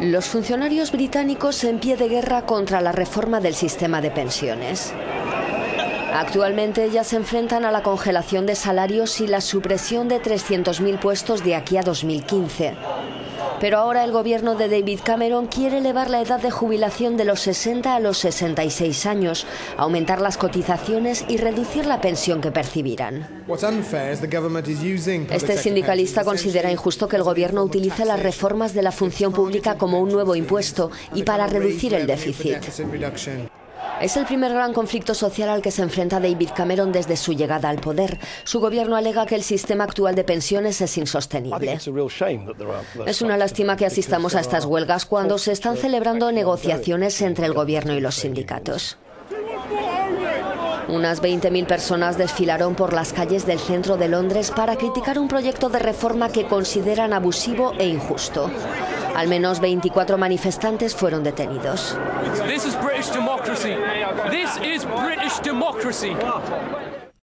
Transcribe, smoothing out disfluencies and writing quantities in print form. Los funcionarios británicos en pie de guerra contra la reforma del sistema de pensiones. Actualmente ya se enfrentan a la congelación de salarios y la supresión de 300.000 puestos de aquí a 2015. Pero ahora el gobierno de David Cameron quiere elevar la edad de jubilación de los 60 a los 66 años, aumentar las cotizaciones y reducir la pensión que percibirán. Este sindicalista considera injusto que el gobierno utilice las reformas de la función pública como un nuevo impuesto y para reducir el déficit. Es el primer gran conflicto social al que se enfrenta David Cameron desde su llegada al poder. Su gobierno alega que el sistema actual de pensiones es insostenible. Es una lástima que asistamos a estas huelgas cuando se están celebrando negociaciones entre el gobierno y los sindicatos. Unas 20.000 personas desfilaron por las calles del centro de Londres para criticar un proyecto de reforma que consideran abusivo e injusto. Al menos 24 manifestantes fueron detenidos. This is British democracy.